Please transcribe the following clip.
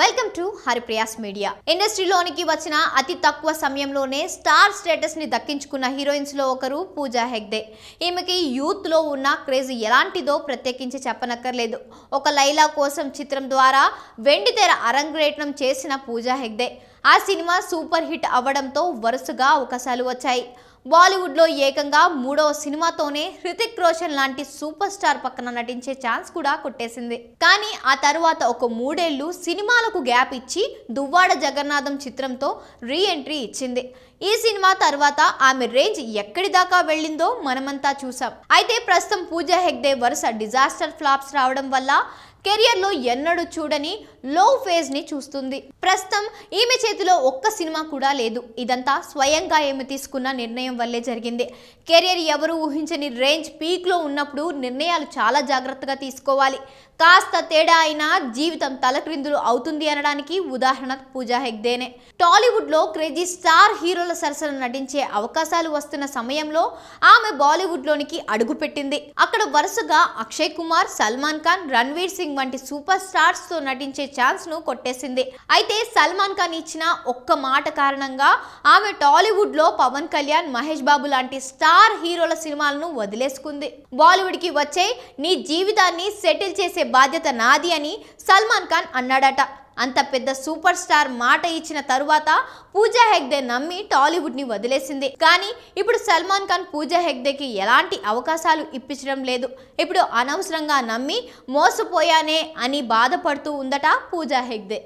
Welcome to Haripriya's media. ఇండస్ట్రీలోనికి వచ్చిన అతి తక్కువ సమయంలోనే స్టార్ స్టేటస్ ని దక్కించుకున్న హీరోయిన్స్ లో ఒకరు పూజా హెగ్డే. ఈమెకి యూత్ లో ఉన్న క్రేజ్ ఎలాంటిదో ప్రత్యేకించి చెప్పనక్కర్లేదు. ఒక లైలా కోసం చిత్రం ద్వారా వెండితెర అరంగేట్రం చేసిన పూజా హెగ్డే ఆ సినిమా సూపర్ హిట్ అవ్వడంతో వరుసగా అవకాశాలు వచ్చాయి. బాలీవుడ్లో ఏకంగా మూడవ సినిమాతోనే హృతిక్ రోషన్ లాంటి సూపర్ స్టార్ పక్కన నటించే ఛాన్స్ కూడా కొట్టేసింది. కానీ ఆ తర్వాత ఒక 3 ఏళ్లు సినిమాలకు గ్యాప్ ఇచ్చి దువ్వాడ జగన్నాథం చిత్రంతో రీ ఎంట్రీ ఇచ్చింది. ఈ సినిమా తర్వాత ఆమె రేంజ్ ఎక్కడి దాకా వెళ్ళిందో మనమంతా చూసాం. అయితే ప్రస్తుతం పూజా హెగ్డే వరుస డిజాస్టర్ ఫ్లాప్స్ రావడం వల్ల కెరియర్ లో ఎన్నడూ చూడని లో ఫేజ్ ని చూస్తుంది. ప్రస్తుతం ఈమె చేతిలో ఒక్క సినిమా కూడా లేదు. ఇదంతా స్వయంగా ఈమె తీసుకున్న నిర్ణయం వల్లే జరిగింది. కెరియర్ ఎవరు ఊహించని రేంజ్ పీక్ లో ఉన్నప్పుడు నిర్ణయాలు చాలా జాగ్రత్తగా తీసుకోవాలి. కాస్త తేడా అయినా జీవితం తలక్రిందులు అవుతుంది అనడానికి ఉదాహరణ పూజా హెగ్డేనే. టాలీవుడ్ లో క్రేజీ స్టార్ హీరోల సరసన నటించే అవకాశాలు వస్తున్న సమయంలో ఆమె బాలీవుడ్ లోనికి అడుగుపెట్టింది. అక్కడ వరుసగా అక్షయ్ కుమార్, సల్మాన్ ఖాన్, రణ్వీర్ సింగ్ వంటి సూపర్ స్టార్స్ తో నటించే ఛాన్స్ ను కొట్టేసింది. అయితే సల్మాన్ ఖాన్ ఇచ్చిన ఒక్క మాట కారణంగా ఆమె టాలీవుడ్ లో పవన్ కళ్యాణ్, మహేష్ బాబు లాంటి స్టార్ హీరోల సినిమాలను వదిలేసుకుంది. బాలీవుడ్ కి వచ్చే నీ జీవితాన్ని సెటిల్ చేసే బాధ్యత నాది అని సల్మాన్ ఖాన్ అన్నాడట. అంత పెద్ద సూపర్ స్టార్ మాట ఇచ్చిన తరువాత పూజా హెగ్డే నమ్మి టాలీవుడ్ ని వదిలేసింది. కానీ ఇప్పుడు సల్మాన్ ఖాన్ పూజా హెగ్డేకి ఎలాంటి అవకాశాలు ఇప్పించడం లేదు. ఇప్పుడు అనవసరంగా నమ్మి మోసపోయానే అని బాధపడుతూ ఉందట పూజా హెగ్డే.